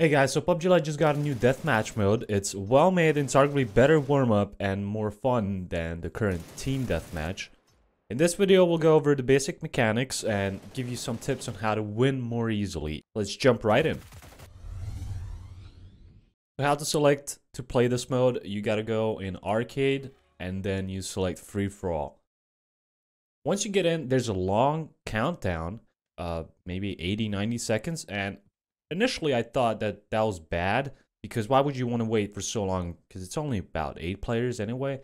Hey guys, so PUBG Lite just got a new deathmatch mode. It's well made and it's arguably better warm-up and more fun than the current team deathmatch. In this video, we'll go over the basic mechanics and give you some tips on how to win more easily. Let's jump right in. How to select to play this mode, you gotta go in Arcade and then you select Free For All. Once you get in, there's a long countdown, maybe 80-90 seconds, and initially, I thought that was bad, because why would you want to wait for so long? Because it's only about 8 players anyway.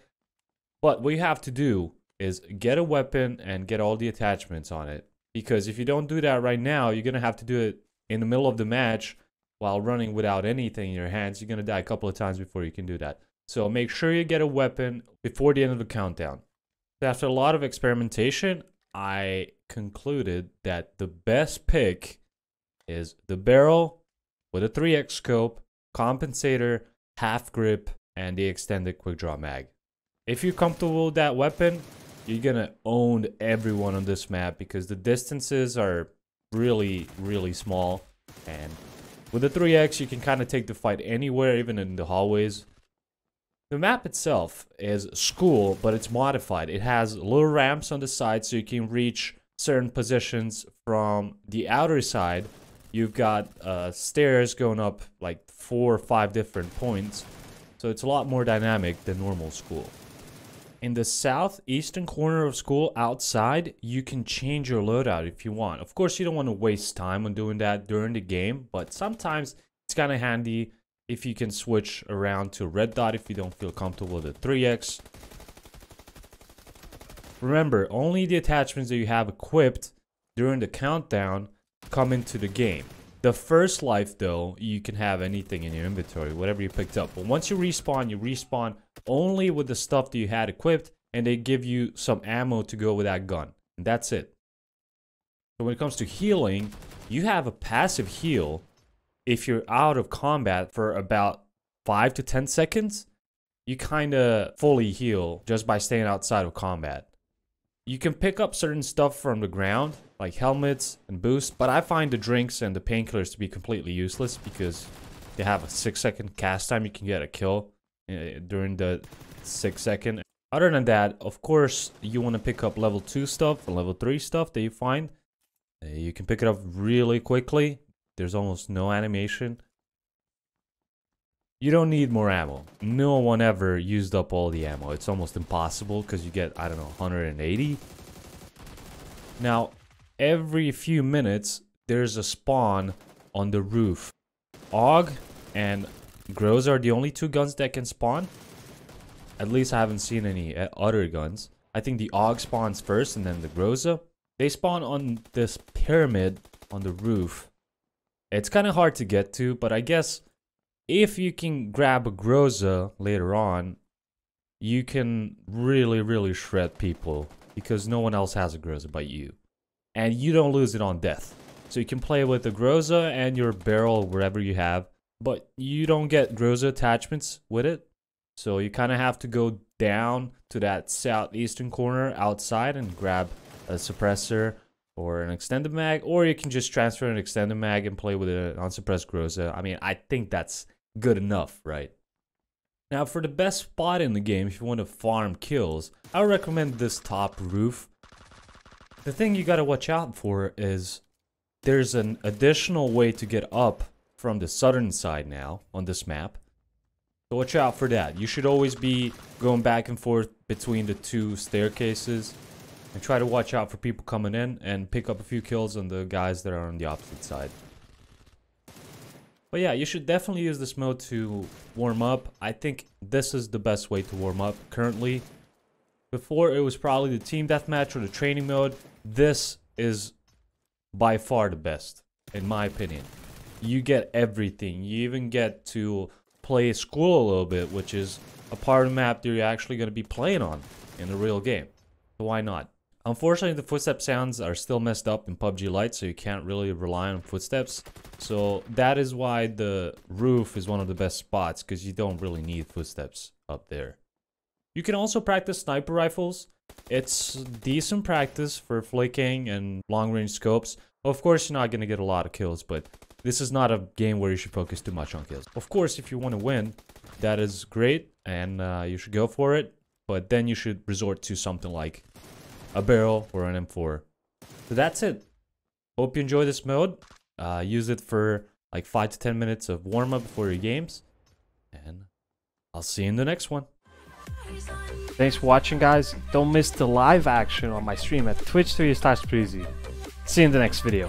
But what you have to do is get a weapon and get all the attachments on it. Because if you don't do that right now, you're going to have to do it in the middle of the match while running without anything in your hands. You're going to die a couple of times before you can do that. So make sure you get a weapon before the end of the countdown. After a lot of experimentation, I concluded that the best pick is the barrel with a 3x scope, compensator, half grip, and the extended quick draw mag. If you're comfortable with that weapon, you're gonna own everyone on this map because the distances are really small, and with the 3x you can kind of take the fight anywhere, even in the hallways. The map itself is school, but it's modified. It has little ramps on the side so you can reach certain positions from the outer side. You've got stairs going up like 4 or 5 different points. So it's a lot more dynamic than normal school. In the southeastern corner of school outside, you can change your loadout if you want. Of course, you don't want to waste time on doing that during the game, but sometimes it's kind of handy if you can switch around to red dot if you don't feel comfortable with the 3x. Remember, only the attachments that you have equipped during the countdown come into the game. The first life though, you can have anything in your inventory, whatever you picked up. But once you respawn only with the stuff that you had equipped, and they give you some ammo to go with that gun. And that's it. So when it comes to healing, you have a passive heal if you're out of combat for about 5 to 10 seconds. You kinda fully heal just by staying outside of combat. You can pick up certain stuff from the ground, like helmets and boosts, but I find the drinks and the painkillers to be completely useless because they have a 6-second cast time. You can get a kill during the 6 second. Other than that, of course, you want to pick up level 2 stuff and level 3 stuff that you find. You can pick it up really quickly. There's almost no animation. You don't need more ammo. No one ever used up all the ammo. It's almost impossible because you get, I don't know, 180. Now, every few minutes, there's a spawn on the roof. Aug and Groza are the only 2 guns that can spawn. At least I haven't seen any other guns. I think the Aug spawns first and then the Groza. They spawn on this pyramid on the roof. It's kind of hard to get to, but I guess if you can grab a Groza later on, you can really shred people because no one else has a Groza but you. And you don't lose it on death. So you can play with the Groza and your barrel wherever you have, but you don't get Groza attachments with it. So you kind of have to go down to that southeastern corner outside and grab a suppressor or an extended mag, or you can just transfer an extended mag and play with an unsuppressed Groza. I mean, I think that's good enough, right? Now, for the best spot in the game, if you want to farm kills, I would recommend this top roof. The thing you gotta watch out for is there's an additional way to get up from the southern side now on this map. So watch out for that. You should always be going back and forth between the 2 staircases. And try to watch out for people coming in and pick up a few kills on the guys that are on the opposite side. But yeah, you should definitely use this mode to warm up. I think this is the best way to warm up currently. Before, it was probably the team deathmatch or the training mode. This is by far the best, in my opinion. You get everything. You even get to play school a little bit, which is a part of the map that you're actually going to be playing on in the real game. So why not? Unfortunately, the footstep sounds are still messed up in PUBG Lite, so you can't really rely on footsteps. So that is why the roof is one of the best spots, because you don't really need footsteps up there. You can also practice sniper rifles. It's decent practice for flicking and long range scopes. Of course, you're not going to get a lot of kills, but This is not a game where you should focus too much on kills. Of course, if you want to win, that is great, and you should go for it. But then you should resort to something like a barrel or an M4. So that's it. Hope you enjoy this mode. Use it for like 5 to 10 minutes of warm-up before your games. And I'll see you in the next one. Thanks for watching, guys. Don't miss the live action on my stream at Twitch.tv/Breezy. See you in the next video.